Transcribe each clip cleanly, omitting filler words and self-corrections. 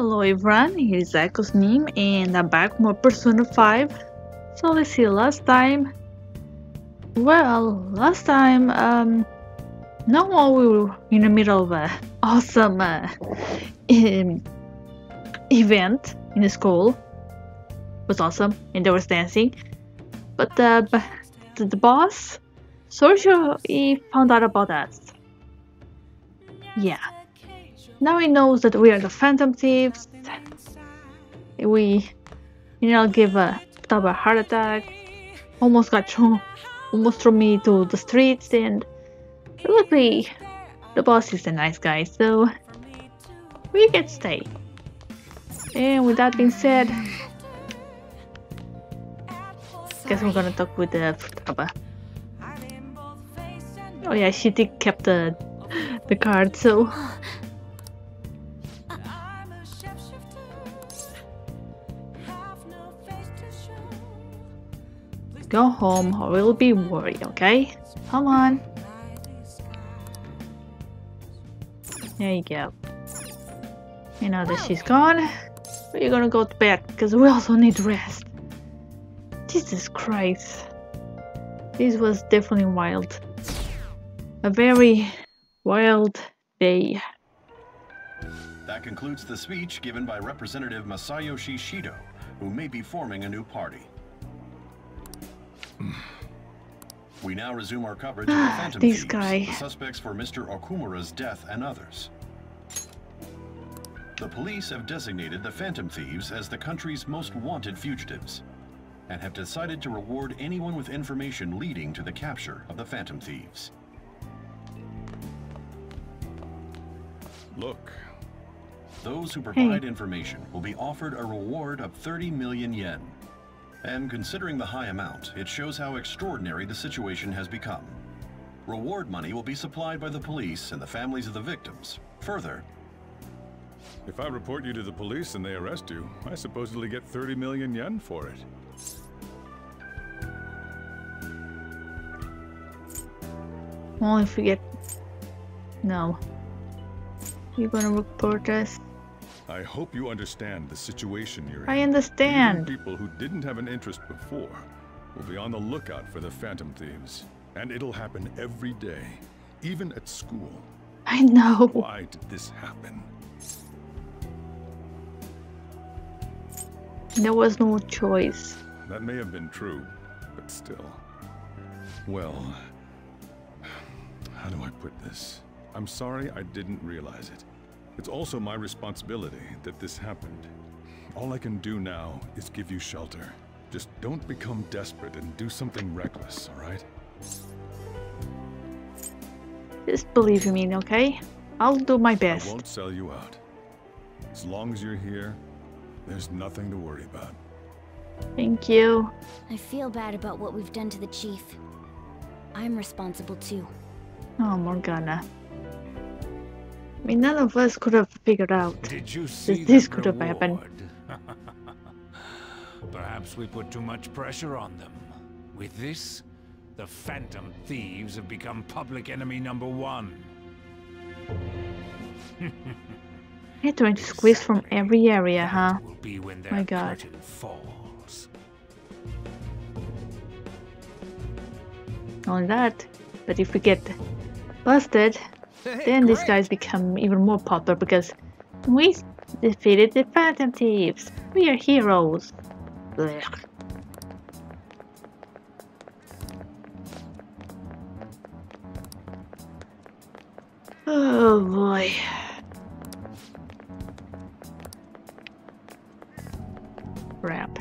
Hello everyone, here is Echo's Nim and I'm back with more Persona 5. So let's see, last time, not while we were in the middle of an awesome event in the school. It was awesome and there was dancing. But the boss, Sorcio, he found out about us. Yeah. Now he knows that we are the Phantom Thieves. We, give Futaba a heart attack. Almost threw me to the streets, and luckily, the boss is a nice guy, so we get to stay. And with that being said, guess we're gonna talk with Futaba. Oh yeah, she did kept the card, so. Go home or we'll be worried, okay? Come on. There you go. You know that she's gone. We're gonna go to bed because we also need rest. Jesus Christ. This was definitely wild. A very wild day. That concludes the speech given by Representative Masayoshi Shido, who may be forming a new party. We now resume our coverage of the Phantom Thieves, the suspects for Mr. Okumura's death and others. The police have designated the Phantom Thieves as the country's most wanted fugitives and have decided to reward anyone with information leading to the capture of the Phantom Thieves. Look. Those who provide information will be offered a reward of 30 million yen. And considering the high amount, it shows how extraordinary the situation has become. Reward money will be supplied by the police and the families of the victims. Further, if I report you to the police and they arrest you, I supposedly get 30 million yen for it. Well, if we get... No. You're gonna report us. I hope you understand the situation you're in. I understand. Even people who didn't have an interest before will be on the lookout for the Phantom Thieves. And it'll happen every day, even at school. I know. Why did this happen? There was no choice. That may have been true, but still. Well, how do I put this? I'm sorry I didn't realize it. It's also my responsibility that this happened. All I can do now is give you shelter. Just don't become desperate and do something reckless, all right? Just believe in me, okay? I'll do my best. I won't sell you out. As long as you're here, there's nothing to worry about. Thank you. I feel bad about what we've done to the chief. I'm responsible too. Oh, Morgana. I mean, none of us could have figured out that this could have happened. Perhaps we put too much pressure on them. With this, the Phantom Thieves have become public enemy #1. They're trying to squeeze from every area, huh? My God. Falls. Not that, but if we get busted, then these guys become even more popular because we defeated the Phantom Thieves. We are heroes. Blech. Oh boy. Crap.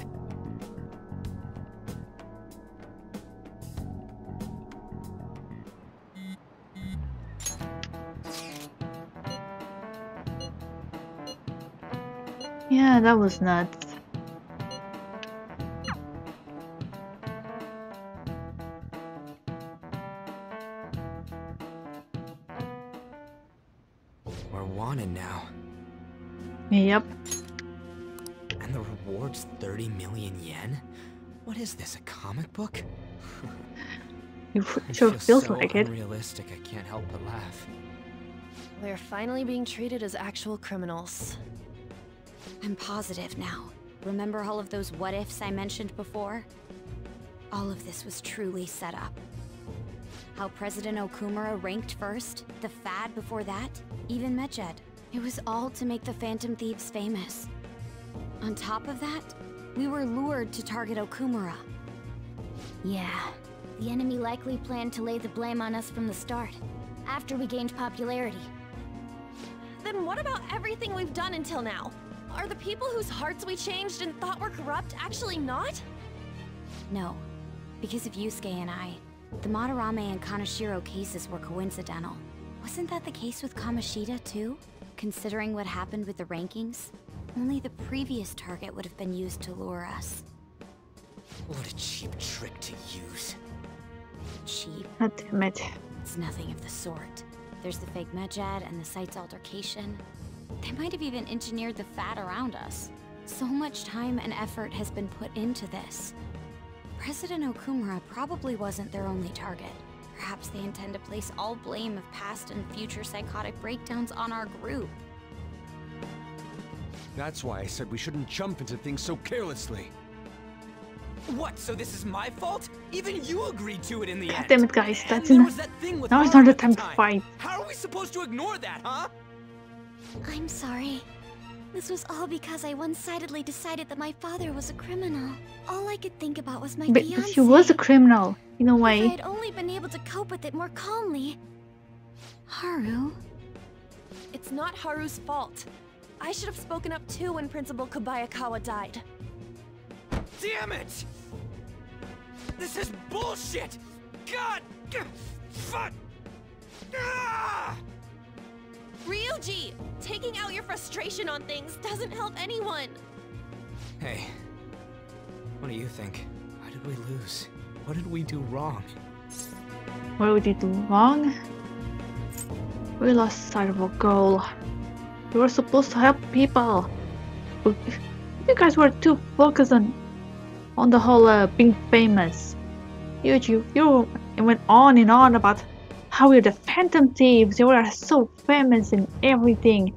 Yeah, that was nuts. We're wanted now. Yep. And the reward's 30 million yen? What is this, a comic book? It sure feels like it. Unrealistic, I can't help but laugh. We're finally being treated as actual criminals. I'm positive now. Remember all of those what-ifs I mentioned before? All of this was truly set up. How President Okumura ranked first, the fad before that, even Medjed. It was all to make the Phantom Thieves famous. On top of that, we were lured to target Okumura. Yeah, the enemy likely planned to lay the blame on us from the start, after we gained popularity. Then what about everything we've done until now? Are the people whose hearts we changed and thought were corrupt actually not? No, because of Yusuke and I, the Madarame and Kanashiro cases were coincidental. Wasn't that the case with Kamoshida too? Considering what happened with the rankings, only the previous target would have been used to lure us. What a cheap trick to use. Cheap? God damn it. It's nothing of the sort. There's the fake Medjed and the site's altercation. They might have even engineered the fad around us. So much time and effort has been put into this. President Okumura probably wasn't their only target. Perhaps they intend to place all blame of past and future psychotic breakdowns on our group. That's why I said we shouldn't jump into things so carelessly. What, so this is my fault? Even you agreed to it in the end. God damn it, guys, that's enough. Now is not the time to fight. How are we supposed to ignore that, huh? I'm sorry. This was all because I one-sidedly decided that my father was a criminal. All I could think about was my fiancé. But she was a criminal. In a way. If I had only been able to cope with it more calmly. Haru? It's not Haru's fault. I should have spoken up too when Principal Kobayakawa died. Damn it! This is bullshit! God! Fuck! Ah! Ryuji! Taking out your frustration on things doesn't help anyone! Hey, what do you think? Why did we lose? What did we do wrong? What did we do wrong? We lost sight of our goal. We were supposed to help people. You guys were too focused on the whole being famous. You went on and on about how you're the Phantom Thieves. You were so famous and everything.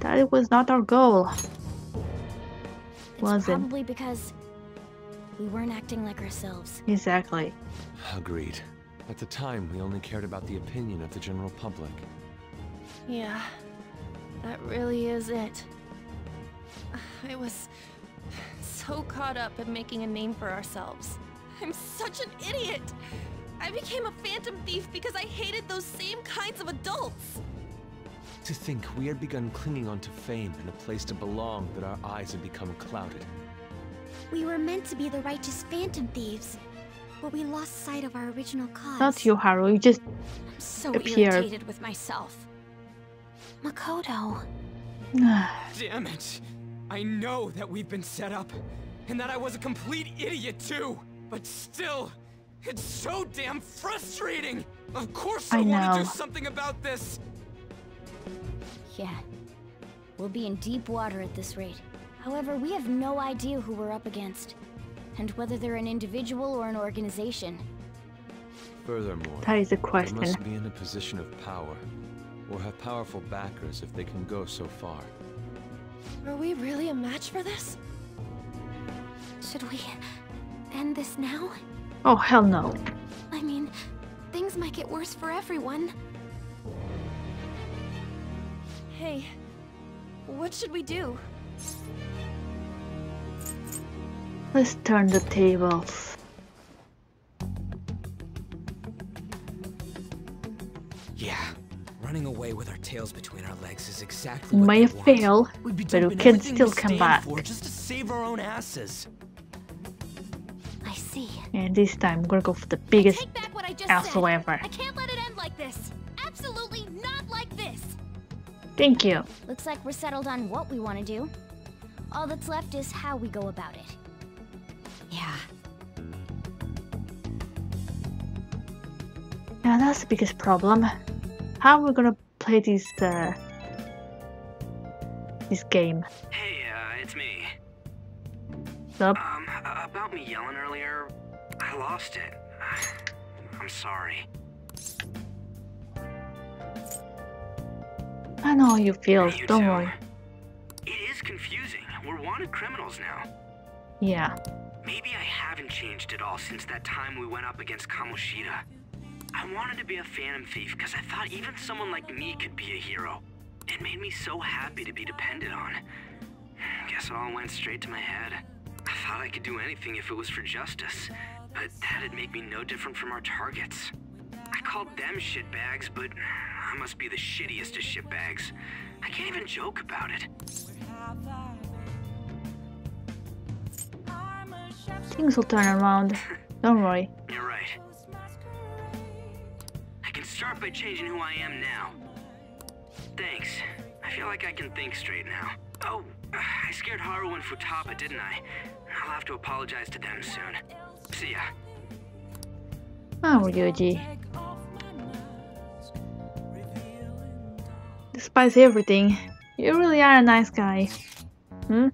That was not our goal. Wasn't. Probably because we weren't acting like ourselves. Exactly. Agreed. At the time, we only cared about the opinion of the general public. Yeah, that really is it. I was so caught up in making a name for ourselves. I'm such an idiot! I became a Phantom Thief because I hated those same kinds of adults! To think we had begun clinging on to fame and a place to belong that our eyes had become clouded. We were meant to be the righteous Phantom Thieves, but we lost sight of our original cause. Not you, Haru, you just I'm so appeared. Irritated with myself. Makoto. Damn it! I know that we've been set up, and that I was a complete idiot too, but still, it's so damn frustrating! Of course I want to do something about this! Yeah, we'll be in deep water at this rate. However, we have no idea who we're up against, and whether they're an individual or an organization. Furthermore, that is a question. They must be in a position of power, or have powerful backers if they can go so far. Are we really a match for this? Should we end this now? Oh, hell no. I mean, things might get worse for everyone. Hey, what should we do? Let's turn the tables. Yeah, running away with our tails between our legs is exactly what we fail, but we can still come back. Just to save our own asses. I see. And this time we're gonna go for the biggest asshole ever. I can't let it end like this. Absolutely not like this. Thank you. Looks like we're settled on what we want to do. All that's left is how we go about it. Yeah. Yeah, that's the biggest problem. How are we gonna play this game? Hey, it's me. Sup? About me yelling earlier, I lost it. I'm sorry. I know how you feel. Don't worry. is confusing. We're wanted criminals now. Yeah. Maybe I haven't changed at all since that time we went up against Kamoshida. I wanted to be a Phantom Thief because I thought even someone like me could be a hero. It made me so happy to be depended on. Guess it all went straight to my head. I thought I could do anything if it was for justice, but that'd make me no different from our targets. I called them shitbags, but I must be the shittiest of shitbags. I can't even joke about it. Things will turn around. Don't worry. You're right. I can start by changing who I am now. Thanks. I feel like I can think straight now. Oh, I scared Haru and Futaba, didn't I? I'll have to apologize to them soon. See ya. Oh, Ryuji. Despite everything, you really are a nice guy. Hmm?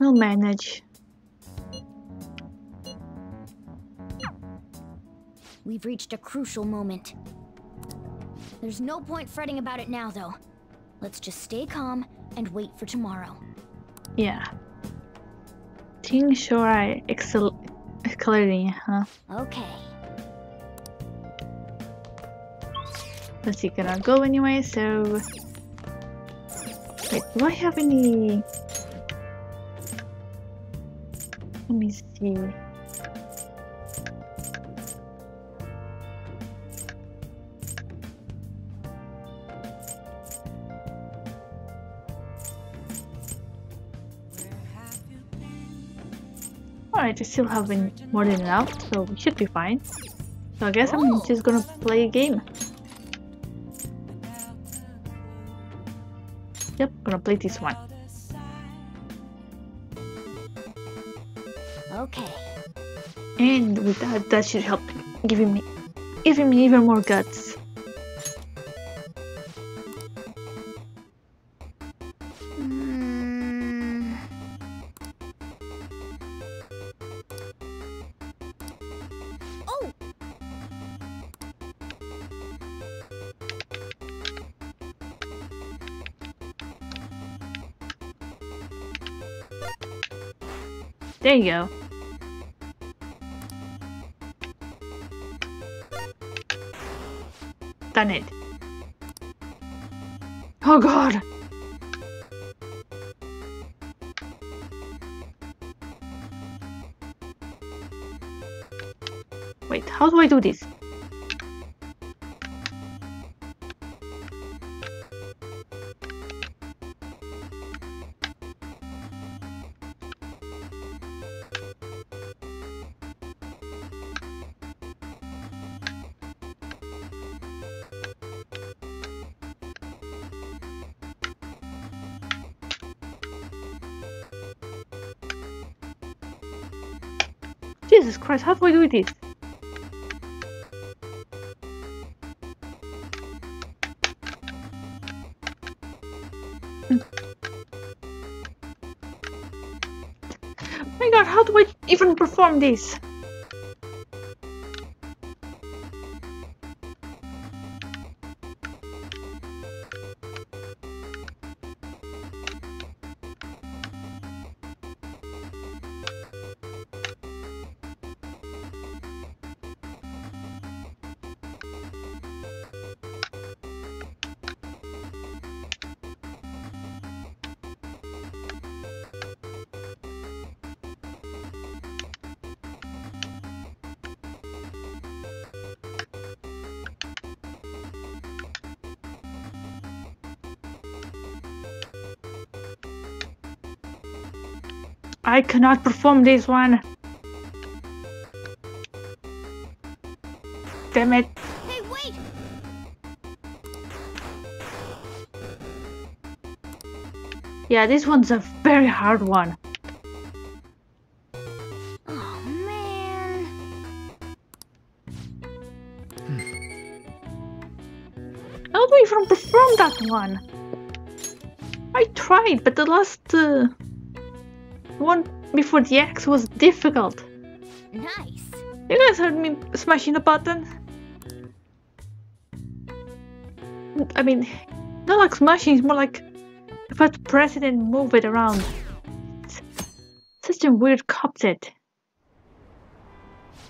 I'll manage. We've reached a crucial moment. There's no point fretting about it now, though. Let's just stay calm and wait for tomorrow. Yeah. Things sure are escalating, huh? Okay. But you cannot go anyway, so... Wait, do I have any... Let me see... Alright, I still have more than enough, so we should be fine. So I guess I'm just gonna play a game. Yep, gonna play this one. Okay. And with that should help giving me even more guts. There you go. Done it. Oh god! Wait, how do I do this? Jesus Christ, how do I do this? My god, how do I even perform this? I cannot perform this one. Damn it. Hey, wait. Yeah, this one's a very hard one. Oh man. How do I even perform that one? I tried, but the last one before the X was difficult. Nice. You guys heard me smashing the button? I mean, not like smashing, it's more like if I press it and move it around. It's such a weird cockpit.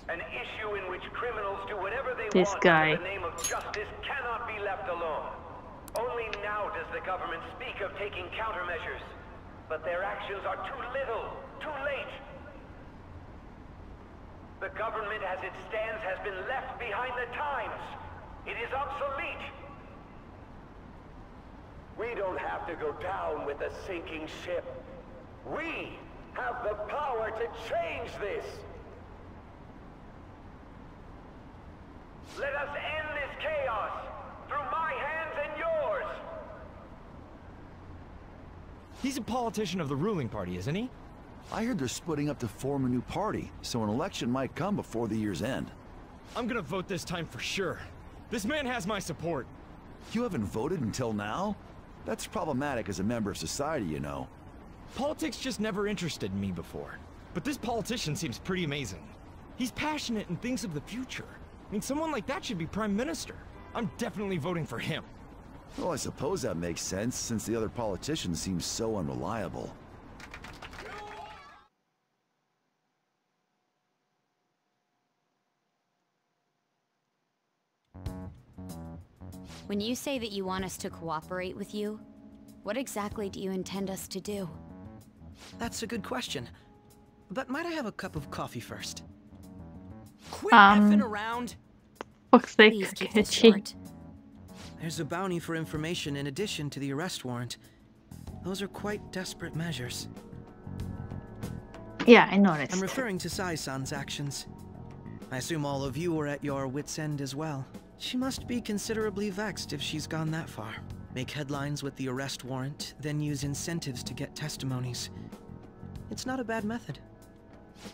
An issue in which criminals do whatever they this want guy. In the name of justice cannot be left alone. Only now does the government speak of taking countermeasures. But their actions are too little, too late. The government as it stands has been left behind the times. It is obsolete. We don't have to go down with a sinking ship. We have the power to change this. Let us end this chaos through my hands and yours. He's a politician of the ruling party, isn't he? I heard they're splitting up to form a new party, so an election might come before the year's end. I'm gonna vote this time for sure. This man has my support. You haven't voted until now? That's problematic as a member of society, you know. Politics just never interested me before, but this politician seems pretty amazing. He's passionate and thinks of the future. I mean, someone like that should be Prime Minister. I'm definitely voting for him. Well, I suppose that makes sense, since the other politician seems so unreliable. When you say that you want us to cooperate with you, what exactly do you intend us to do? That's a good question. But might I have a cup of coffee first? Quit effing around. Fuck's sake, Akechi. There's a bounty for information in addition to the arrest warrant. Those are quite desperate measures. Yeah, I noticed. I'm referring to Sae-san's actions. I assume all of you were at your wit's end as well. She must be considerably vexed if she's gone that far. Make headlines with the arrest warrant, then use incentives to get testimonies. It's not a bad method.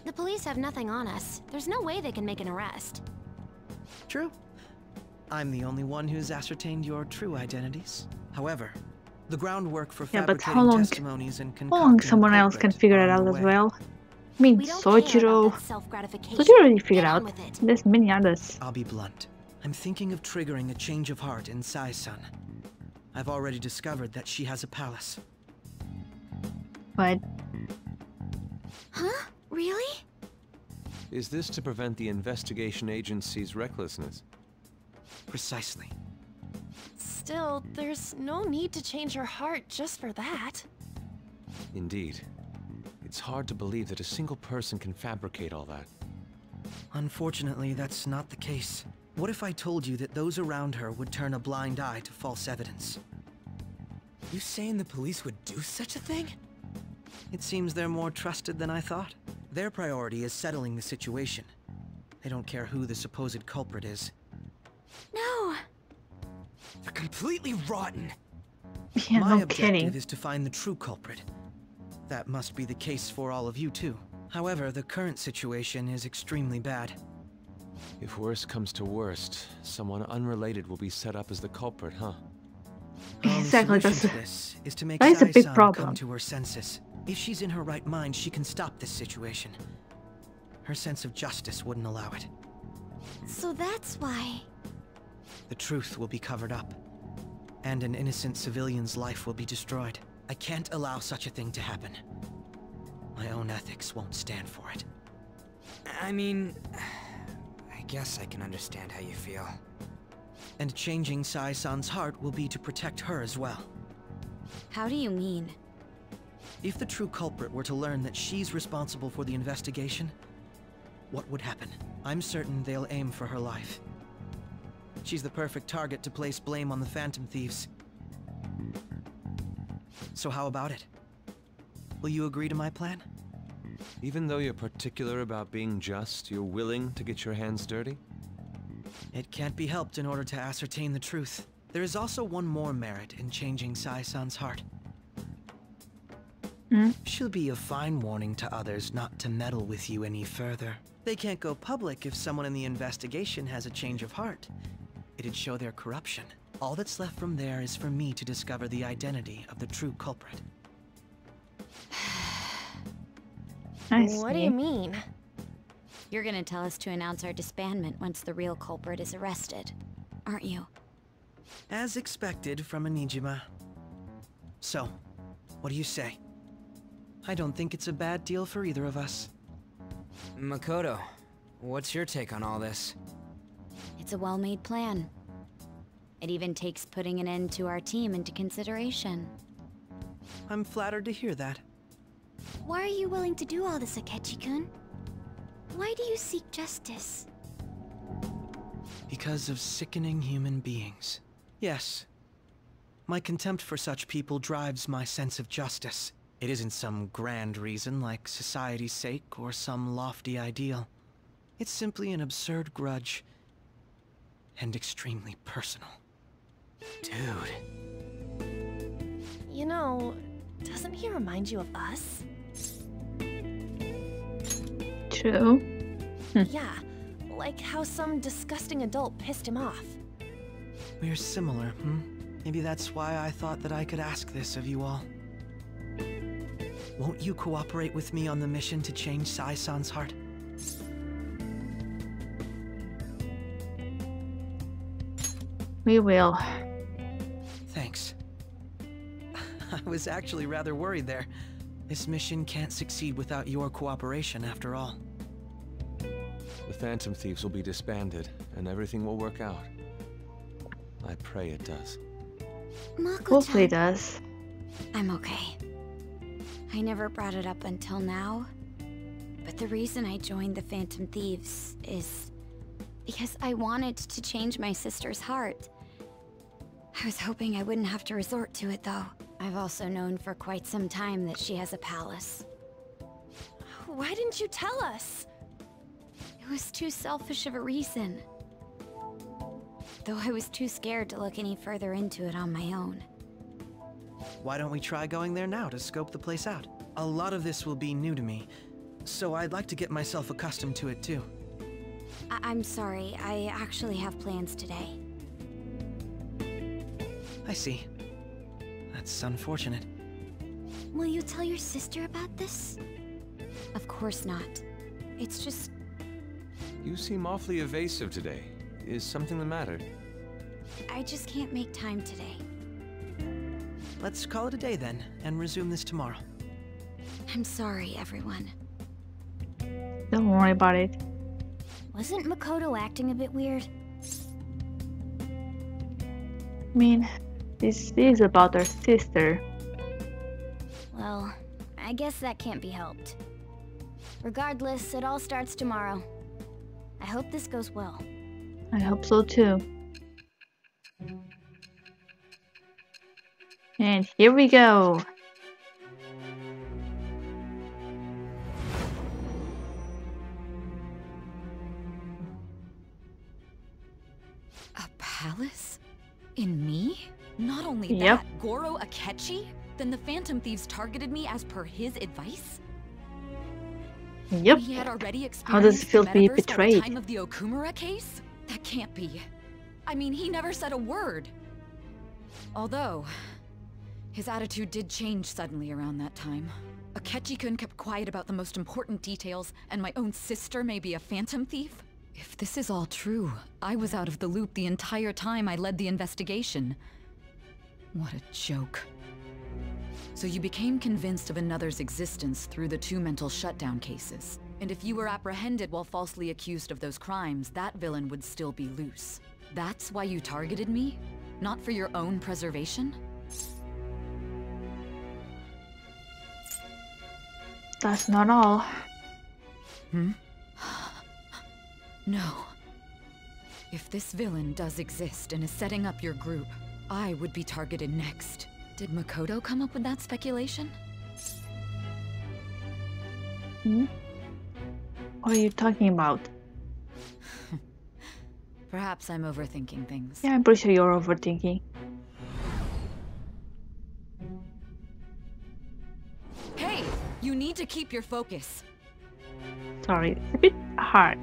The police have nothing on us. There's no way they can make an arrest. True. I'm the only one who's ascertained your true identities. However, the groundwork for fabricating testimonies and concocting... How long someone else can figure it out as well? I mean, Soichiro already figured out. There's many others. I'll be blunt. I'm thinking of triggering a change of heart in Sae-san. I've already discovered that she has a palace. What? Huh? Really? Is this to prevent the investigation agency's recklessness? Precisely. Still, there's no need to change her heart just for that. Indeed. It's hard to believe that a single person can fabricate all that. Unfortunately, that's not the case. What if I told you that those around her would turn a blind eye to false evidence? You saying the police would do such a thing? It seems they're more trusted than I thought. Their priority is settling the situation. They don't care who the supposed culprit is. No! They're completely rotten! Yeah, my objective is to find the true culprit. That must be the case for all of you too. However, the current situation is extremely bad. If worse comes to worst, someone unrelated will be set up as the culprit, huh? Exactly, this is to make Sae-san come to her senses. If she's in her right mind, she can stop this situation. Her sense of justice wouldn't allow it. So that's why... The truth will be covered up, and an innocent civilian's life will be destroyed. I can't allow such a thing to happen. My own ethics won't stand for it. I mean... I guess I can understand how you feel. And changing Sae-san's heart will be to protect her as well. How do you mean? If the true culprit were to learn that she's responsible for the investigation, what would happen? I'm certain they'll aim for her life. She's the perfect target to place blame on the Phantom Thieves. So how about it? Will you agree to my plan? Even though you're particular about being just, you're willing to get your hands dirty? It can't be helped in order to ascertain the truth. There is also one more merit in changing Sae-san's heart. She'll be a fine warning to others not to meddle with you any further. They can't go public if someone in the investigation has a change of heart. It'd show their corruption. All that's left from there is for me to discover the identity of the true culprit. What do you mean? You're gonna tell us to announce our disbandment once the real culprit is arrested, aren't you? As expected from a Nijima. So, what do you say? I don't think it's a bad deal for either of us. Makoto, what's your take on all this? It's a well-made plan. It even takes putting an end to our team into consideration. I'm flattered to hear that. Why are you willing to do all this, Akechi-kun? Why do you seek justice? Because of sickening human beings. Yes. My contempt for such people drives my sense of justice. It isn't some grand reason like society's sake or some lofty ideal. It's simply an absurd grudge. And extremely personal. Dude. You know, doesn't he remind you of us? True. Yeah, like how some disgusting adult pissed him off. We're similar, hmm? Maybe that's why I thought that I could ask this of you all. Won't you cooperate with me on the mission to change Sae-san's heart? We will. Thanks. I was actually rather worried there. This mission can't succeed without your cooperation, after all. The Phantom Thieves will be disbanded, and everything will work out. I pray it does. Makoto. Hopefully it does. I'm okay. I never brought it up until now, but the reason I joined the Phantom Thieves is because I wanted to change my sister's heart. I was hoping I wouldn't have to resort to it, though. I've also known for quite some time that she has a palace. Why didn't you tell us? It was too selfish of a reason. Though I was too scared to look any further into it on my own. Why don't we try going there now to scope the place out? A lot of this will be new to me, so I'd like to get myself accustomed to it, too. I'm sorry, I actually have plans today. I see. That's unfortunate. Will you tell your sister about this? Of course not. It's just... You seem awfully evasive today. Is something the matter? I just can't make time today. Let's call it a day then, and resume this tomorrow. I'm sorry, everyone. Don't worry about it. Wasn't Makoto acting a bit weird? I mean, this is about our sister. Well, I guess that can't be helped. Regardless, it all starts tomorrow. I hope this goes well. I hope so too. And here we go. In me? Not only that, Goro Akechi? Then the Phantom Thieves targeted me as per his advice? Yep. We had already experienced how does it feel to be betrayed? The time of the Okumura case? That can't be. I mean, he never said a word. Although, his attitude did change suddenly around that time. Akechi-kun kept quiet about the most important details, and my own sister may be a Phantom Thief? If this is all true, I was out of the loop the entire time I led the investigation. What a joke. So you became convinced of another's existence through the two mental shutdown cases. And if you were apprehended while falsely accused of those crimes, that villain would still be loose. That's why you targeted me? Not for your own preservation? That's not all. Hmm? No. If this villain does exist and is setting up your group, I would be targeted next. Did Makoto come up with that speculation? Hmm? What are you talking about? Perhaps I'm overthinking things. Yeah, I'm pretty sure you're overthinking. Hey! You need to keep your focus. Sorry, it's a bit hard.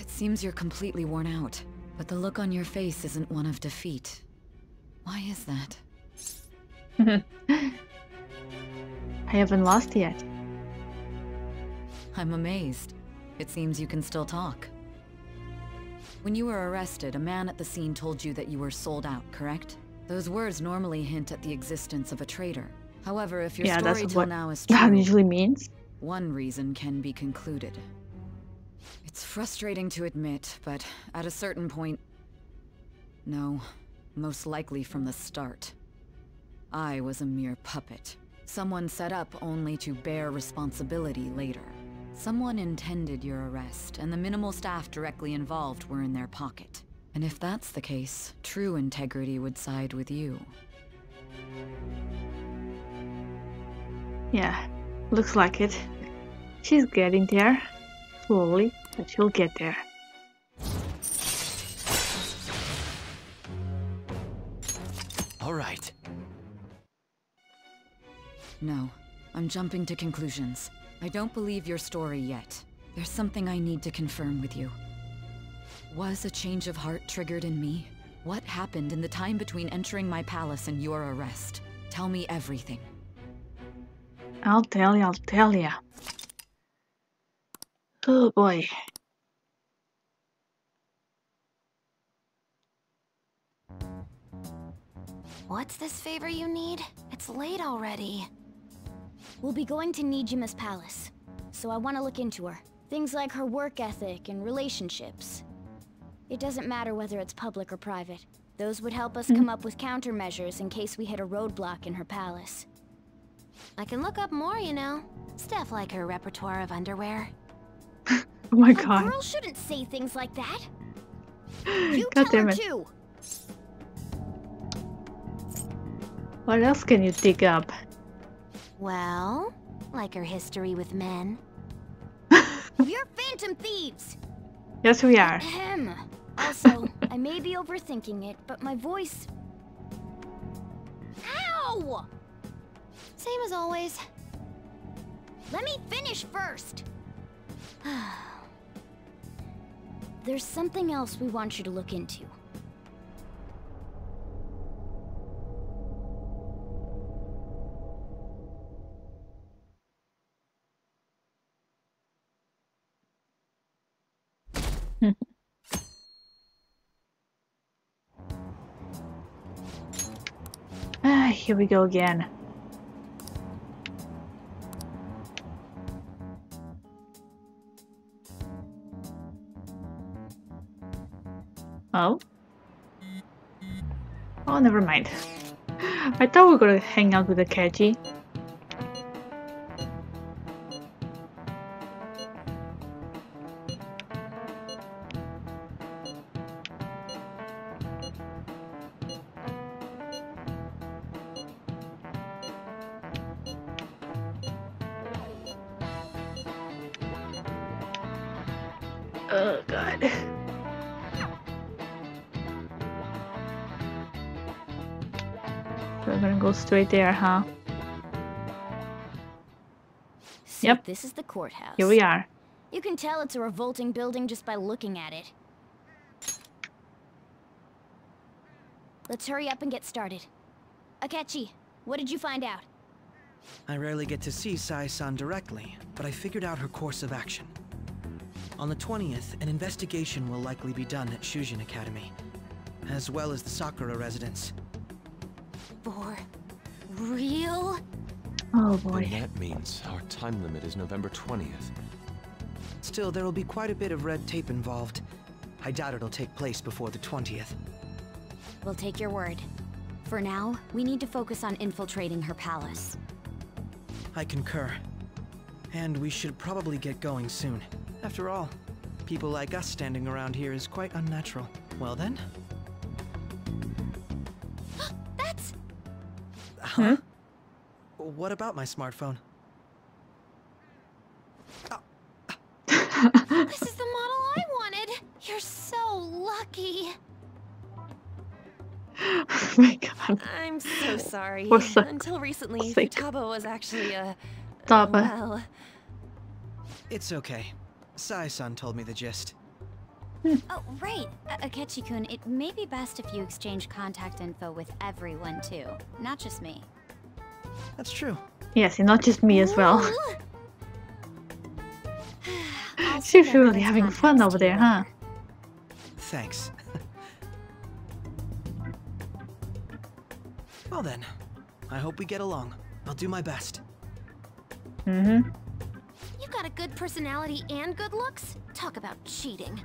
It seems you're completely worn out, but the look on your face isn't one of defeat. Why is that? I haven't lost yet. I'm amazed. It seems you can still talk. When you were arrested, a man at the scene told you that you were sold out, correct? Those words normally hint at the existence of a traitor. However, if your story till now is true, that usually means one reason can be concluded. It's frustrating to admit, but at a certain point... No, most likely from the start. I was a mere puppet. Someone set up only to bear responsibility later. Someone intended your arrest, and the minimal staff directly involved were in their pocket. And if that's the case, true integrity would side with you. Yeah, looks like it. She's getting there. Slowly, but she'll get there. All right. No, I'm jumping to conclusions. I don't believe your story yet. There's something I need to confirm with you. Was a change of heart triggered in me? What happened in the time between entering my palace and your arrest? Tell me everything. I'll tell you, I'll tell you. Oh boy. What's this favor you need? It's late already. We'll be going to Nijima's palace, so I want to look into her. Things like her work ethic and relationships. It doesn't matter whether it's public or private. Those would help us come up with countermeasures in case we hit a roadblock in her palace. I can look up more, you know. Stuff like her repertoire of underwear. Oh my god. A girl shouldn't say things like that. You god tell her too. What else can you dig up? Well, like her history with men. You're Phantom Thieves! Yes, we are. Ahem. Also, I may be overthinking it, but my voice... Ow! Same as always. Let me finish first! There's something else we want you to look into. Here we go again. Oh? Oh, never mind. I thought we were gonna hang out with Akechi. Straight there, huh? So yep. This is the courthouse. Here we are. You can tell it's a revolting building just by looking at it. Let's hurry up and get started. Akechi, what did you find out? I rarely get to see Sae-san directly, but I figured out her course of action. On the 20th, an investigation will likely be done at Shujin Academy, as well as the Sakura residence. For real? Oh boy. And that means our time limit is November 20th. Still, there will be quite a bit of red tape involved. I doubt it'll take place before the 20th. We'll take your word. For now, we need to focus on infiltrating her palace. I concur. And we should probably get going soon. After all, people like us standing around here is quite unnatural. Well then... Huh? What about my smartphone? This is the model I wanted. You're so lucky. Oh my god. I'm so sorry. Until recently, Futaba was actually a... well... It's okay. Sae-san told me the gist. Oh, right. Akechi-kun, it may be best if you exchange contact info with everyone, too. Not just me. That's true. Yes, and not just me as well. She's really having fun over there, huh? Thanks. Well then, I hope we get along. I'll do my best. Mm-hmm. You got a good personality and good looks? Talk about cheating.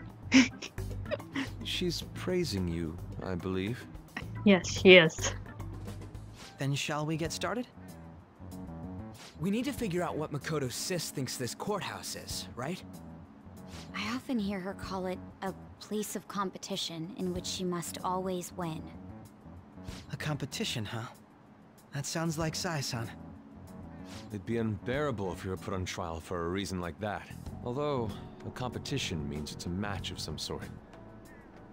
She's praising you, I believe. Yes, she is. Then shall we get started? We need to figure out what Makoto's sis thinks this courthouse is, right? I often hear her call it a place of competition in which she must always win. A competition, huh? That sounds like Sae-san. It'd be unbearable if you were put on trial for a reason like that. Although, a competition means it's a match of some sort.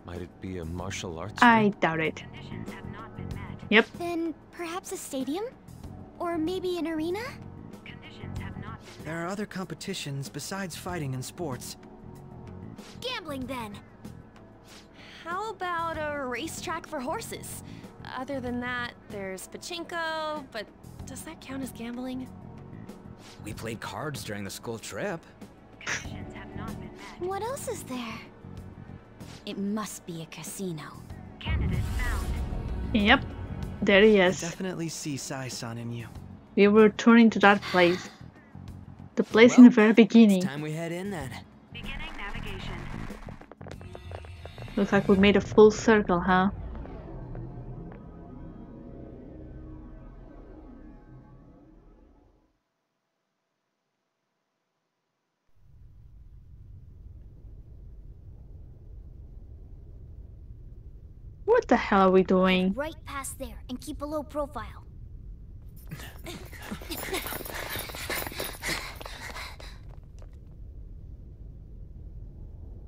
Might it be a martial arts game? I doubt it. Yep. Then perhaps a stadium? Or maybe an arena? There are other competitions besides fighting and sports. Gambling, then! How about a racetrack for horses? Other than that, there's pachinko, but does that count as gambling? We played cards during the school trip. Conditions have not been met. What else is there? It must be a casino. Candidate found. Yep, there he is. I definitely see Sae-san in you. We were turning to that place. The place in the very beginning. It's time we head in then. Beginning navigation. Looks like we made a full circle, huh? What the hell are we doing? Right past there and keep a low profile.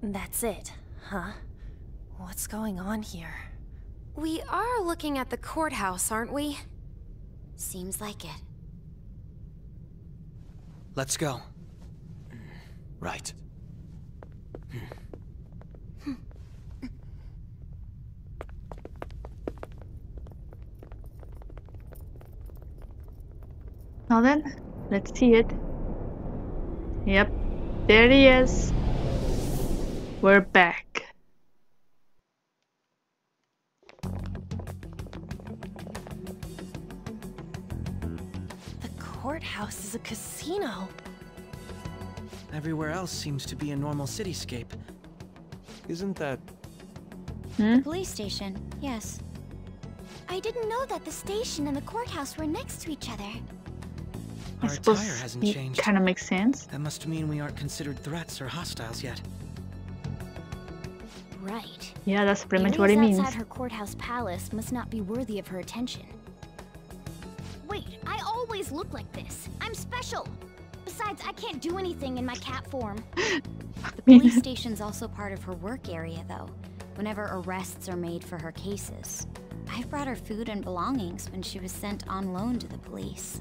That's it, huh? What's going on here? We are looking at the courthouse, aren't we? Seems like it. Let's go. Right. Now then, let's see it. Yep, there he is. We're back. The courthouse is a casino. Everywhere else seems to be a normal cityscape. Isn't that... The police station, yes. I didn't know that the station and the courthouse were next to each other. I suppose attire hasn't changed. Kind of makes sense. That must mean we aren't considered threats or hostiles yet. Right. Yeah, that's pretty much what it means. Outside her courthouse palace must not be worthy of her attention. Wait, I always look like this. I'm special. Besides, I can't do anything in my cat form. The police station's also part of her work area, though. Whenever arrests are made for her cases, I brought her food and belongings when she was sent on loan to the police.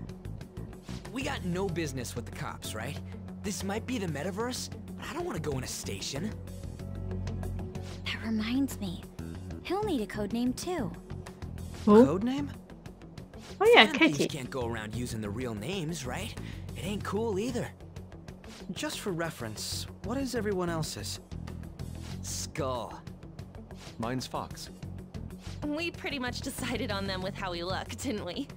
We got no business with the cops, right? This might be the Metaverse, but I don't want to go in a station. That reminds me. He'll need a codename, too. Who? Codename? Oh yeah, Katie. You can't go around using the real names, right? It ain't cool, either. Just for reference, what is everyone else's? Skull. Mine's Fox. We pretty much decided on them with how we look, didn't we?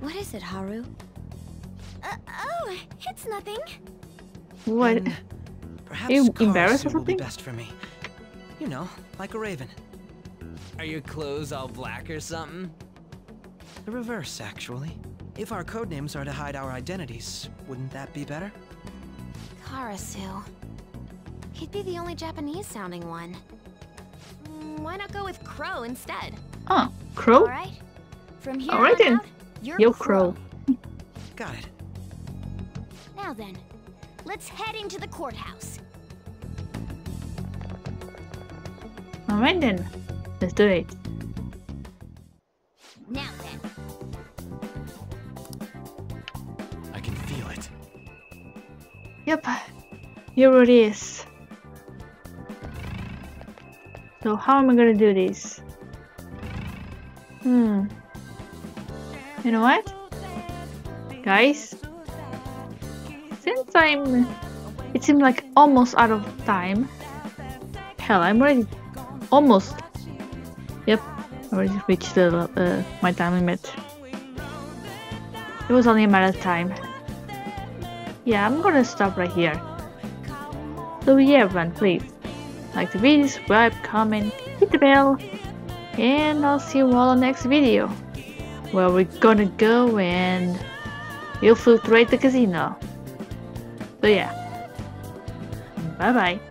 What is it, Haru? Oh, it's nothing. What? Perhaps you embarrassed or something? Be best for me. You know, like a raven. Are your clothes all black or something? The reverse, actually. If our codenames are to hide our identities, wouldn't that be better? Karasu. He'd be the only Japanese-sounding one. Why not go with Crow instead? Oh, Crow? All right. From here on out, Yo, Crow. Got it. Now then, let's head into the courthouse. Alright then, let's do it. Now then. I can feel it. Yep, here it is. So how am I gonna do this? You know what, guys? Since I'm It seemed like almost out of time. Hell, I'm already almost. Yep, I already reached my time limit. It was only a matter of time. Yeah, I'm gonna stop right here. So yeah, everyone, please like the video, subscribe, comment, hit the bell, and I'll see you all on the next video, where we're gonna go and we'll infiltrate the casino. So yeah, bye bye.